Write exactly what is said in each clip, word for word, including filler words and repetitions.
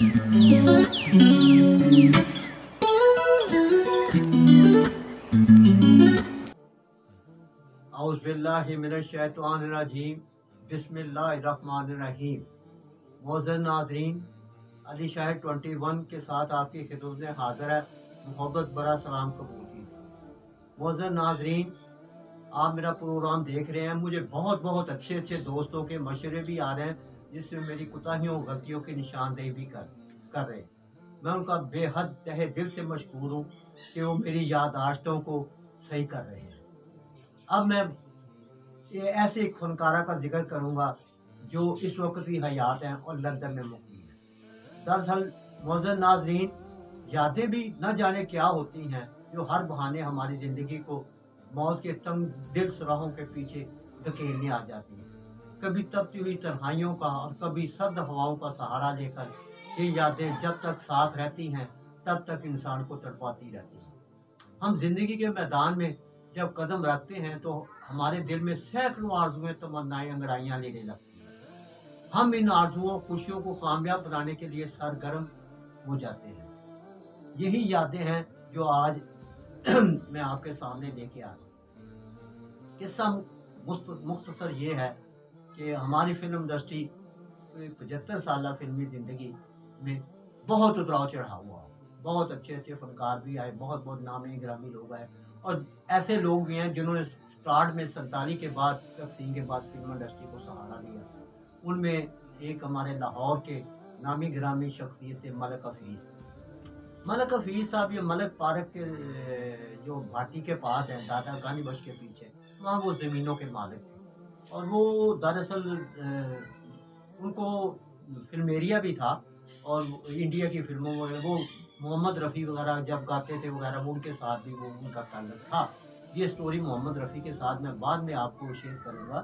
औज़ुबिल्लाहिमिनश्शैतानिर्रजीम बिस्मिल्लाहिर्रहमानिर्रहीम। मोअज़्ज़िज़ नाज़रीन, अली शाहिद इक्कीस के साथ आपकी खिदमत में हाज़िर है। मोहब्बत बड़ा सलाम कबूल कीजिए। मोअज़्ज़िज़ नाज़रीन, आप मेरा प्रोग्राम देख रहे हैं। मुझे बहुत बहुत अच्छे अच्छे दोस्तों के मशवरे भी आ रहे हैं जिसमें मेरी कोताहियों गलतियों की निशानदेही भी कर कर रहे हैं। मैं उनका बेहद तहे दिल से मशकूर हूँ कि वो मेरी यादाश्तों को सही कर रहे हैं। अब मैं ये ऐसे एक फनकारा का जिक्र करूँगा जो इस वक्त भी हयात हैं और लंदन में मुक़ीम है। दरअसल मोअज़्ज़िज़ नाज़रीन, यादें भी न जाने क्या होती हैं जो हर बहाने हमारी ज़िंदगी को मौत के तंग दिल सराहों के पीछे धकेलने आ जाती है। कभी तपती हुई तन्हाइयों का और कभी सर्द हवाओं का सहारा लेकर ये यादें जब तक साथ रहती हैं तब तक इंसान को तड़पाती रहती हैं। हम जिंदगी के मैदान में जब कदम रखते हैं तो हमारे दिल में सैकड़ों आरजुएं, तमन्नाएं, अंगड़ाइयां लेने लगती हैं। हम इन आरजुओं, खुशियों को कामयाब बनाने के लिए सरगर्म हो जाते हैं। यही यादें हैं जो आज मैं आपके सामने लेके आ रहा हूँ। किस्सा मुख्तसर ये है कि हमारी फिल्म इंडस्ट्री पचहत्तर साल फिल्मी ज़िंदगी में बहुत उतराव चढ़ा हुआ, बहुत अच्छे अच्छे फनकार भी आए, बहुत बहुत नामी गिरामी लोग आए और ऐसे लोग भी हैं जिन्होंने स्टार्ट में सैंतालीस के बाद, तकसीम के बाद फिल्म इंडस्ट्री को सहारा दिया। उनमें एक हमारे लाहौर के नामी गिरामी शख्सियत थे मलिक हफीज़। मलिक हफीज़ साहब ये मलिक पार्क के जो भाटी के पास है, दादा गानी बश के पीछे, वहाँ वो ज़मीनों के मालिक थे और वो दरअसल उनको फिल्म एरिया भी था और इंडिया की फिल्मों में वो मोहम्मद रफ़ी वगैरह जब गाते थे वगैरह उनके साथ भी वो उनका ताल्लुक था। ये स्टोरी मोहम्मद रफ़ी के साथ मैं बाद में आपको शेयर करूँगा।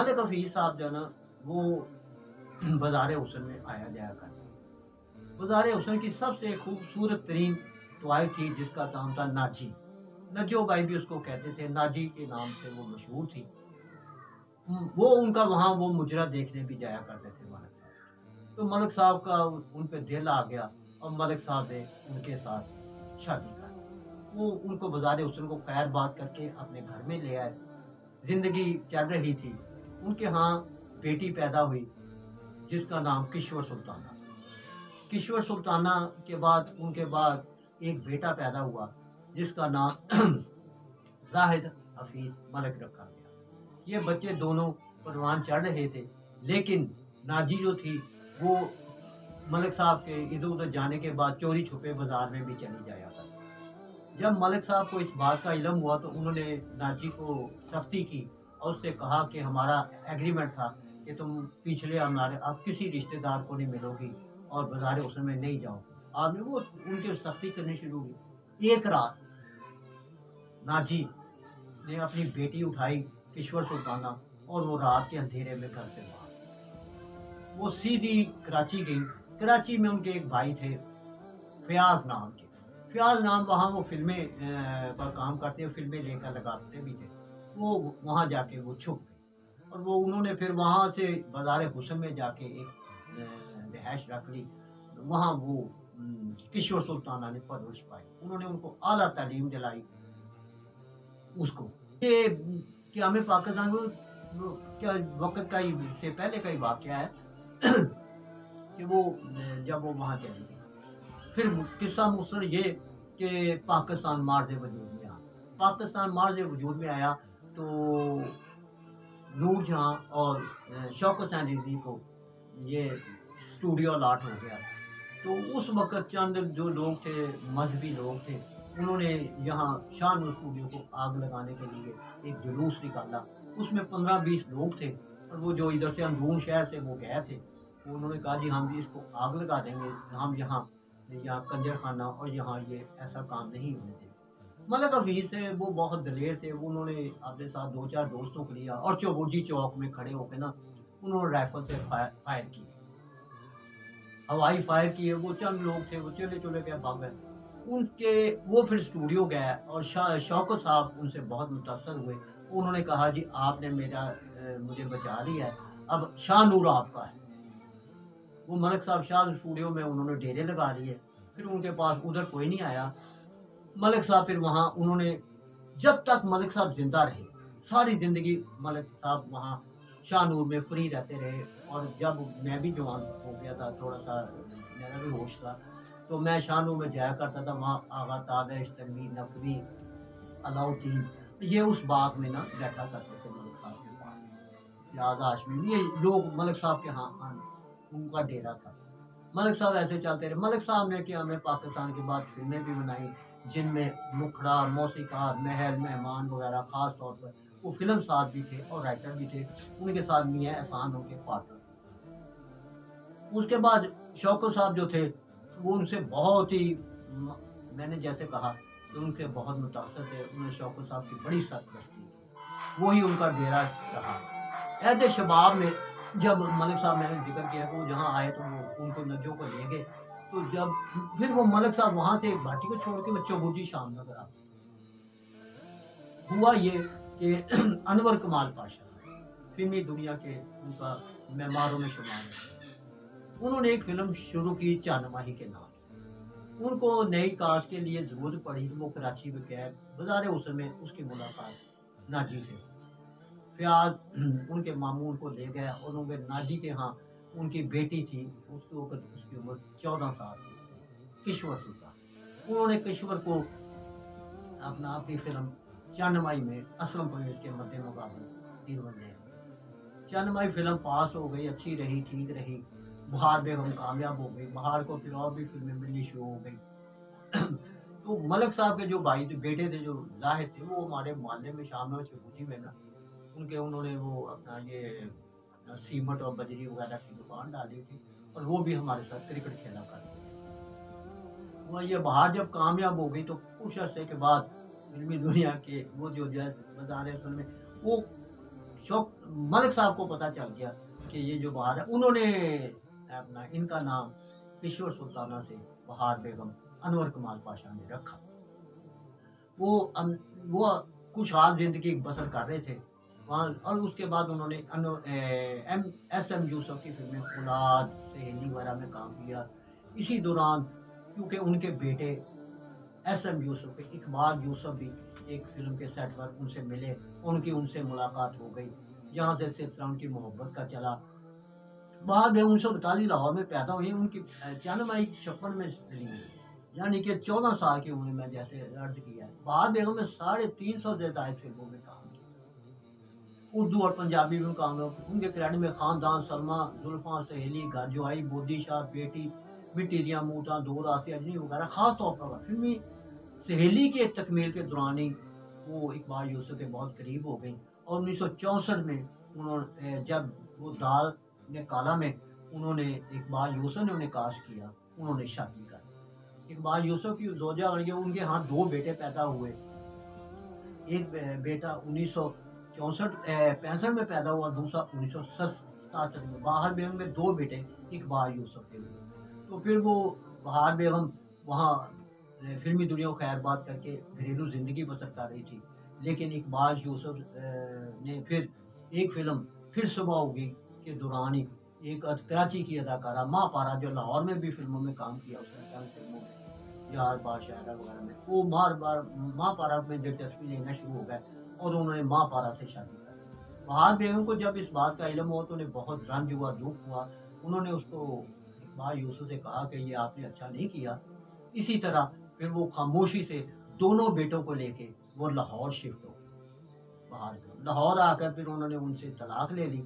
मलिक हफीज़ साहब जो है ना वो बाज़ार हुसैन में आया जाया करते। बाज़ार हुसैन की सबसे खूबसूरत तरीन तोय थी जिसका नाम था नाजी। नजो भाई भी उसको कहते थे, नाजी के नाम से वो मशहूर थी। वो उनका वहाँ वो मुजरा देखने भी जाया करते थे मलिक साहब। तो मलिक साहब का उन पर दिल आ गया और मलिक साहब ने उनके साथ शादी कर दी। वो उनको बाज़ार हुसैन को खैर बात करके अपने घर में ले आए। ज़िंदगी चल रही थी। उनके यहाँ बेटी पैदा हुई जिसका नाम किशोर सुल्ताना। किशोर सुल्ताना के बाद उनके बाद एक बेटा पैदा हुआ जिसका नाम जाहिद हफीज मलिक रखा गया। ये बच्चे दोनों परवान चढ़ रहे थे लेकिन नाजी जो थी वो मलिक साहब के इधर उधर जाने के बाद चोरी छुपे बाज़ार में भी चली जाया करती। जब मलिक साहब को इस बात का इलम हुआ तो उन्होंने नाजी को सख्ती की और उससे कहा कि हमारा एग्रीमेंट था कि तुम पिछले हमारे अब किसी रिश्तेदार को नहीं मिलोगी और बाज़ार हुसैन में नहीं जाओ। आपने वो उनके सख्ती करनी शुरू की। एक रात नाजी ने अपनी बेटी उठाई किशोर सुल्ताना और वो रात के अंधेरे में घर से बाहर, वो सीधी कराची गई। कराची में उनके एक भाई थे फयाज नाम के। फयाज नाम वहाँ वो फिल्में का काम करते, फिल्में लेकर लगाते भी थे। वो वहाँ जाके वो छुप गई और वो उन्होंने फिर वहाँ से बाज़ार हुसैन में जाके एक रहायश रख ली। वहाँ वो किशोर सुल्ताना ने परवरिश पाई, उन्होंने उनको आला तालीम दिलाई। उसको ये कि हमें पाकिस्तान को क्या वक्त का ही से पहले का ही वाक़या है कि वो जब वो वहाँ चली गई। फिर किस्सा मुख्तसर ये कि पाकिस्तान मार्ज वजूद में आया। पाकिस्तान मार्ज वजूद में आया तो नूरजहां और शौकत अली को ये स्टूडियो अलाट हो गया। तो उस वक़्त चंद जो लोग थे, मजहबी लोग थे, उन्होंने यहाँ शान स्टूडियो को आग लगाने के लिए एक जुलूस निकाला। उसमें पंद्रह बीस लोग थे और वो जो इधर से अंदरून शहर से वो गए थे, उन्होंने कहा जी हम इसको आग लगा देंगे, हम यहाँ यहाँ कंजर खाना और यहाँ ये ऐसा काम नहीं होने देंगे। मलिक हफीज़ थे, वो बहुत दलेर थे। उन्होंने अपने साथ दो चार दोस्तों को लिया और चौबुर्जी चौक में खड़े होकर ना उन्होंने राइफल से फायर फायर की, हवाई फायर किए। वो चंद लोग थे वो चले चले गए भाग गए। उनके वो फिर स्टूडियो गए और शौकत साहब उनसे बहुत मुतासर हुए। उन्होंने कहा जी आपने मेरा मुझे बचा लिया है, अब शाह नूर आपका है। वो मलिक साहब शाह स्टूडियो में उन्होंने डेरे लगा लिए, फिर उनके पास उधर कोई नहीं आया। मलिक साहब फिर वहाँ उन्होंने जब तक मलिक साहब जिंदा रहे सारी ज़िंदगी मलिक साहब वहाँ शाहनूर में फ्री रहते रहे। और जब मैं भी जवान हो गया था, थोड़ा सा मेरा भी होश था, तो मैं शाहनूर में जाया करता था। वहाँ आगा ताबश, तनवी नकवी, अलाउद्दीन, ये उस बाग में ना बैठा करते थे मलिक साहब के पास, लिहाजा आशमी, ये लोग मलिक साहब के यहाँ उनका डेरा था। मलिक साहब ऐसे चलते रहे। मलिक साहब ने कि हमें पाकिस्तान के बाद फिल्में भी बनाई जिनमें नुखड़ा, मौसीकार, महल, मेहमान वगैरह, ख़ास तौर पर वो फिल्म साथ भी थे और राइटर भी थे, उनके साथ मियाँ एहसान उनके पार्टनर थे। उसके बाद शौकत साहब जो थे वो उनसे बहुत ही, मैंने जैसे कहा कि उनके बहुत मुतासर थे, उन्हें शौकत साहब की बड़ी सरपरस्ती की, वही उनका डेरा रहा। ऐसे शबाब में जब मलिक साहब, मैंने जिक्र किया कि वो जहाँ आए तो वो उनको नजो को ले गए, तो जब फिर वो मलिक साहब वहाँ से एक भाटी को छोड़ के वो चौबुजी शाम नगर आते। हुआ ये कि अनवर कमाल पाशा फिल्मी दुनिया के उनका मेहमानों में शुमार है, उन्होंने एक फिल्म शुरू की चानमाही के नाम। उनको नई कास्ट के लिए ज़रूरत पड़ी तो वो कराची में गए, बाजार उसल में उसकी मुलाकात नाजी से। फिर उनके मामू उनको ले गए और उनके नाजी के यहाँ उनकी बेटी थी, उसको उसकी उम्र चौदह साल की, किशोर सुल्ताना। उन्होंने किशोर को अपना अपनी फिल्म चानमाई में असलम परवेज के मध्य मुकाबले हीरो बनाया। चानमाई फिल्म पास हो गई, अच्छी रही, ठीक रही। बहार बेगम कामयाब हो गई, बहार को फिर और भी फिल्में मिलनी शुरू हो गई। तो मलिक साहब के जो भाई थे, बेटे थे, जो जाहिद थे, वो हमारे मोहल्ले में शामिल चौबुजी में ना उनके उन्होंने वो अपना ये अपना सीमेंट और बजरी वगैरह की दुकान डाली थी और वो भी हमारे साथ क्रिकेट खेला करते थे। वह ये बहार जब कामयाब हो गई तो कुछ अरसे के बाद फिल्मी दुनिया के वो जो जैसे बाजार में वो शौक मलिक साहब को पता चल गया कि ये जो बहार है, उन्होंने अपना इनका नाम किशोर सुल्ताना से बहार बेगम अनवर कमाल पाशा ने रखा। वो अन, वो खुशहाल ज़िंदगी बसर कर रहे थे वहाँ। और उसके बाद उन्होंने A, M S M Yusuf की फिल्में औलाद, सहेली वगैरह में काम किया। इसी दौरान क्योंकि उनके बेटे एस एम यूसुफ के इकबाल यूसुफ भी एक फ़िल्म के सेट पर उनसे मिले, उनकी उनसे मुलाकात हो गई, यहाँ से सिलसिला उनकी मोहब्बत का चला। बहार बेगम उन्नीस सौ बतालीस लाहौर में पैदा हुई, उनकी चानमाई छप्पन में चली गई, यानी कि चौदह साल की उम्र में, जैसे अर्ज किया है। बहार बेगम ने साढ़े तीन सौ ज़्यादा फिल्मों में काम किया, उर्दू और पंजाबी में काम किया। उनके क्रेडिट में ख़ानदान, सलमा, जुल्फ़ा, सहेली, गारजुआई, बोदी शाह, बेटी, मिट्टी दियाँ मूटाँ, दो रास्ते, अजनी वगैरह। ख़ास तौर पर फिल्मी सहेली के तकमील के दौरान ही वो इकबाल यूसुफ के बहुत करीब हो गई और उन्नीस सौ चौंसठ में उन्होंने, जब वो दाल ने काला में उन्होंने इकबाल यूसुफ ने उन्हें कास्ट किया, उन्होंने शादी कर। इकबाल यूसुफ की जोजा और उनके यहाँ दो बेटे पैदा हुए, एक बेटा उन्नीस सौ चौंसठ पैंसठ में पैदा हुआ, दूसरा उन्नीस सौ सतासठ में। बहार बेगम में दो बेटे इकबाल यूसुफ के हुए। तो फिर वो बहार बेगम वहाँ फिल्मी दुनिया खैरबाद करके घरेलू ज़िंदगी बसर कर रही थी, लेकिन इकबाल यूसुफ ने फिर एक फिल्म फिर सुबह होगी के दौरान ही एक कराची की अदाकारा माँ पारा, जो लाहौर में भी फिल्मों में काम किया, उसने चंद फिल्मों में यार बार शायरा वगैरह में, वो मार बार माँ पारा में दिलचस्पी लेना शुरू हो गए और उन्होंने माँ पारा से शादी कर ली। बहार बेगम को जब इस बात का इलम हुआ तो उन्हें बहुत रंज हुआ, दुख हुआ। उन्होंने उसको इकबाल यूसुफ से कहा कि ये आपने अच्छा नहीं किया। इसी तरह फिर वो खामोशी से दोनों बेटों को लेके वो लाहौर शिफ्ट हो गए। बहार बेगम लाहौर आकर फिर उन्होंने उनसे तलाक ले ली,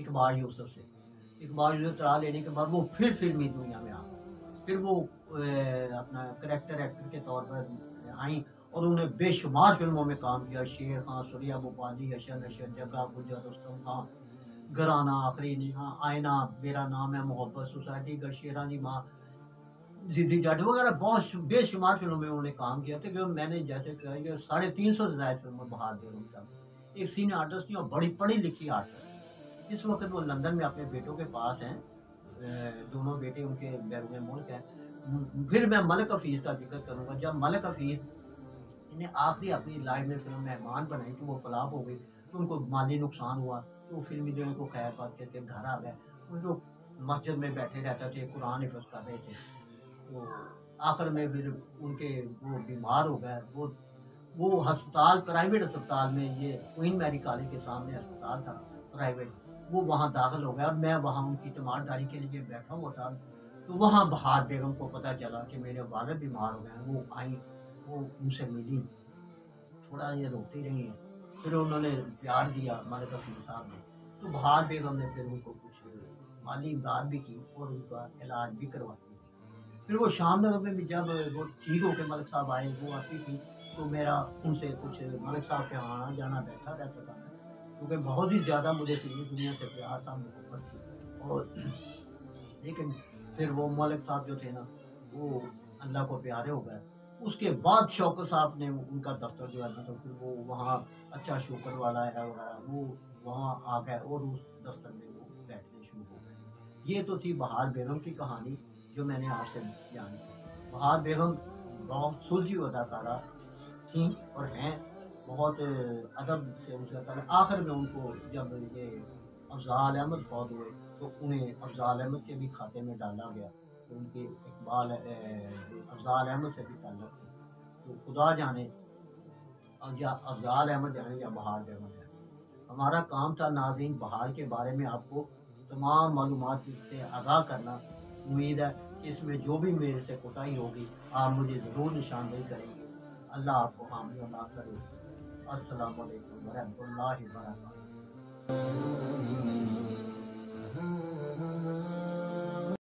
इकबाल यूसुफ से। इकबाल यूसुफ तलाक लेने के बाद वो फिर फिल्मी दुनिया में आ गए। फिर वो ए, अपना करेक्टर एक्टर के तौर पर आई और उन्हें बेशुमार फिल्मों में काम किया। शेर खां, सूर्या भोपाली, अशर नशर, जगह गुजर, रुस्तम खां, घराना, आखिरी निगाह, आयना, मेरा नाम है मोहब्बत, सोसाइटी, घर शेरा दी माँ, जिद्दी जट वगैरह बहुत बेशुमार फिल्मों में उन्होंने काम किया। तकरीबन मैंने जैसे कहा साढ़े तीन सौ से ज़्यादा फिल्में बहार बेगम का। एक सीनियर आर्टिस्ट थी और बड़ी पढ़ी लिखी आर्टिस्ट। इस वक्त वो लंदन में अपने बेटों के पास हैं, दोनों बेटे उनके बैरून मुल्क हैं। फिर मैं मलिक हफीज़ का जिक्र करूँगा। जब मलिक हफीज़ ने आखिरी अपनी लाइफ में फिल्म मेहमान बनाई तो वो फ्लॉप हो गई, तो उनको माली नुकसान हुआ, तो फिल्मी दुनिया को खैर बात करके घर आ गए। उनको मस्जिद में बैठे रहते थे, कुरान हिफ्ज़ कर रहे थे। तो आखिर में फिर उनके वो बीमार हो गए, वो वो हस्पताल प्राइवेट अस्पताल में, ये क्वीन मैरी कॉलेज के सामने अस्पताल था प्राइवेट, वो वहाँ दाखिल हो गया और मैं वहाँ उनकी तीमारदारी के लिए बैठा हुआ था। तो वहाँ बहार बेगम को पता चला कि मेरे वालिद बीमार हो गए, वो आई, वो उनसे मिली, थोड़ा ये रोती रही है, फिर उन्होंने प्यार दिया मलिक हफीज़ साहब ने। तो बहार बेगम ने फिर उनको कुछ माली इमदाद भी की और उनका इलाज भी करवाती थी। फिर वो शाम नगर में भी जब वो ठीक होकर मलिक साहब आए, वो आती थी तो मेरा उनसे कुछ मलिक साहब के आना जाना बैठा रहता था, क्योंकि बहुत ही ज़्यादा मुझे फिल्मी दुनिया से प्यार था, मोहब्बत थी। और लेकिन फिर वो मलिक साहब जो थे ना, वो अल्लाह को प्यारे हो गए। उसके बाद शौकत साहब ने उनका दफ्तर जो है ना, तो फिर वो वहाँ अच्छा शुक्र वाला है वगैरह, वो वहाँ आ गए और उस दफ्तर में वो बैठने शुरू हो गए। ये तो थी बहार बेगम की कहानी जो मैंने आपसे जानी थी। बहार बेगम बहुत सुलझी अदाकारा थी और हैं, बहुत अदब से उनका था। आखिर में उनको जब ये अफजाल अहमद फौत हुए तो उन्हें अफजाल अहमद के भी खाते में डाला गया, तो उनके इकबाल अफजाल अहमद से भी ताल्लुक़ था। तो खुदा जाने या अफजाल अहमद जाने या बहार बेगम जाने। हमारा काम था नाज़रीन बहार के बारे में आपको तमाम मालूमात से आगाह करना। उम्मीद है कि इसमें जो भी मेरे से कोताही होगी आप मुझे ज़रूर निशानदेही करेंगे। अल्लाह आपको हामिद और नासिर हो। अस्सलामु अलैकुम वरहमतुल्लाहि वबरकातुहू।